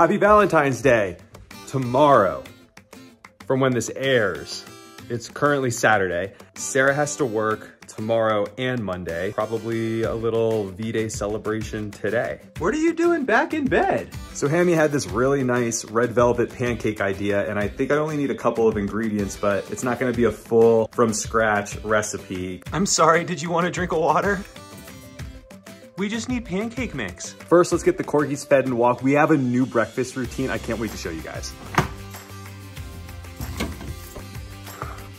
Happy Valentine's Day. Tomorrow, from when this airs, it's currently Saturday. Sarah has to work tomorrow and Monday. Probably a little V-Day celebration today. What are you doing back in bed? So Hammy had this really nice red velvet pancake idea, and I think I only need a couple of ingredients, but it's not gonna be a full from scratch recipe. I'm sorry, did you want a drink of water? We just need pancake mix. First, let's get the corgis fed and walked. We have a new breakfast routine. I can't wait to show you guys.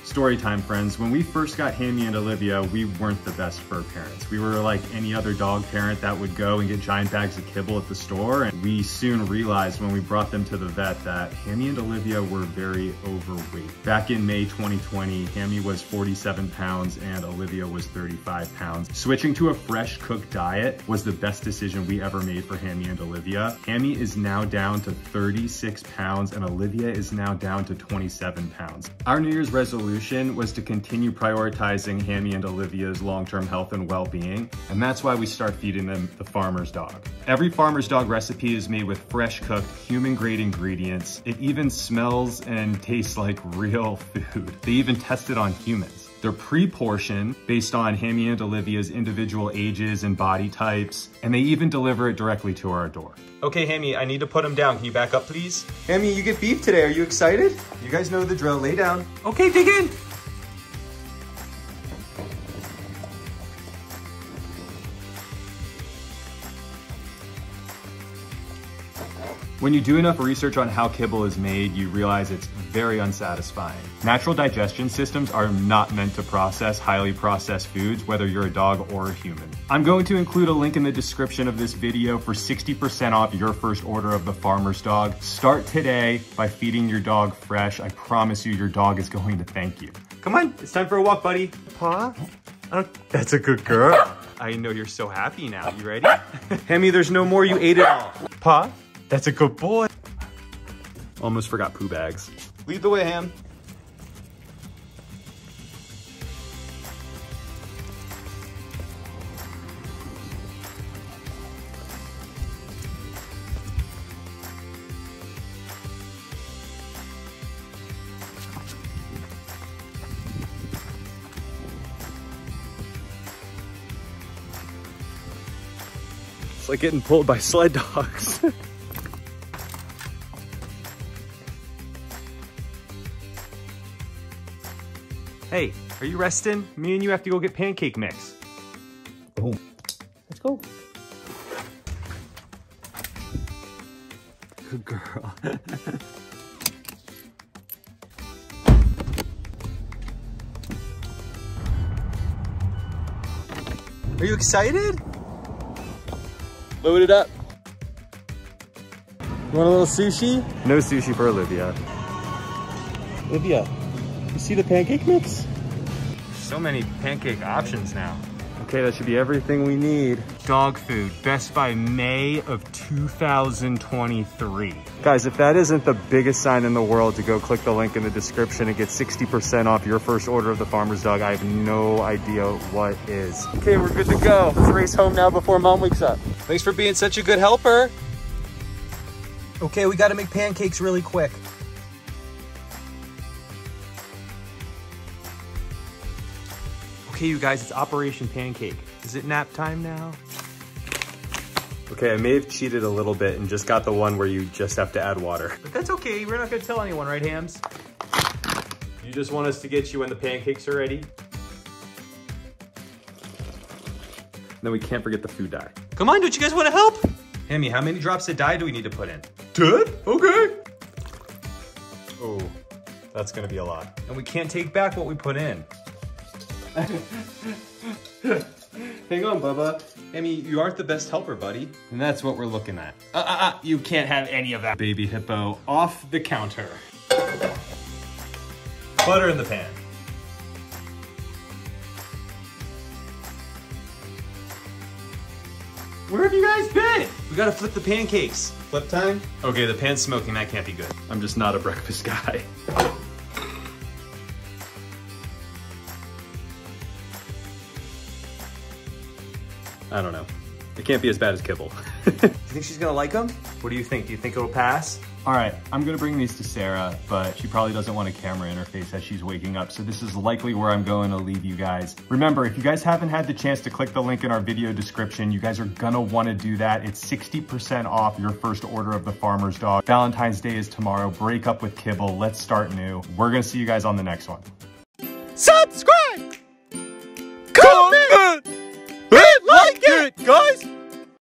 Story time, friends. When we first got Hammy and Olivia, we weren't the best fur parents. We were like any other dog parent that would go and get giant bags of kibble at the store. And we soon realized when we brought them to the vet that Hammy and Olivia were very overweight. Back in May 2020, Hammy was 47 pounds and Olivia was 35 pounds. Switching to a fresh cooked diet was the best decision we ever made for Hammy and Olivia. Hammy is now down to 36 pounds and Olivia is now down to 27 pounds. Our New Year's resolution was to continue prioritizing Hammy and Olivia's long-term health and well-being, and that's why we start feeding them the Farmer's Dog. Every Farmer's Dog recipe is made with fresh-cooked, human-grade ingredients. It even smells and tastes like real food. They even test it on humans. They're pre-portioned based on Hammy and Olivia's individual ages and body types, and they even deliver it directly to our door. Okay, Hammy, I need to put him down. Can you back up, please? Hammy, you get beef today. Are you excited? You guys know the drill. Lay down. Okay, dig in. When you do enough research on how kibble is made, you realize it's very unsatisfying. Natural digestion systems are not meant to process highly processed foods, whether you're a dog or a human. I'm going to include a link in the description of this video for 60% off your first order of the Farmer's Dog. Start today by feeding your dog fresh. I promise you, your dog is going to thank you. Come on, it's time for a walk, buddy. Paw. That's a good girl. I know you're so happy now. You ready? Hammy, there's no more. You ate it all. Paw. That's a good boy. Almost forgot poo bags. Lead the way, Ham. It's like getting pulled by sled dogs. Hey, are you resting? Me and you have to go get pancake mix. Boom. Let's go. Good girl. Are you excited? Load it up. You want a little sushi? No sushi for Olivia. Olivia. You see the pancake mix? So many pancake options now. Okay, that should be everything we need. Dog food, best by May of 2023. Guys, if that isn't the biggest sign in the world to go click the link in the description and get 60% off your first order of the Farmer's Dog, I have no idea what is. Okay, we're good to go. Let's race home now before Mom wakes up. Thanks for being such a good helper. Okay, we gotta make pancakes really quick. Okay, you guys, it's Operation Pancake. Is it nap time now? Okay, I may have cheated a little bit and just got the one where you just have to add water. But that's okay, we're not gonna tell anyone, right, Hams? You just want us to get you when the pancakes are ready? And then we can't forget the food dye. Come on, don't you guys wanna help? Hammy, how many drops of dye do we need to put in? 10? Okay. Oh, that's gonna be a lot. And we can't take back what we put in. Hang on, Bubba. Hammy, you aren't the best helper, buddy. And that's what we're looking at. You can't have any of that. Baby hippo off the counter. Butter in the pan. Where have you guys been? We gotta flip the pancakes. Flip time? Okay, the pan's smoking, that can't be good. I'm just not a breakfast guy. I don't know. It can't be as bad as kibble. Do you think she's gonna like them? What do you think? Do you think it'll pass? All right, I'm gonna bring these to Sarah, but she probably doesn't want a camera in her face as she's waking up, so this is likely where I'm going to leave you guys. Remember, if you guys haven't had the chance to click the link in our video description, you guys are gonna wanna do that. It's 60% off your first order of The Farmer's Dog. Valentine's Day is tomorrow. Break up with kibble, let's start new. We're gonna see you guys on the next one. Subscribe! Comment! Hit like it, guys!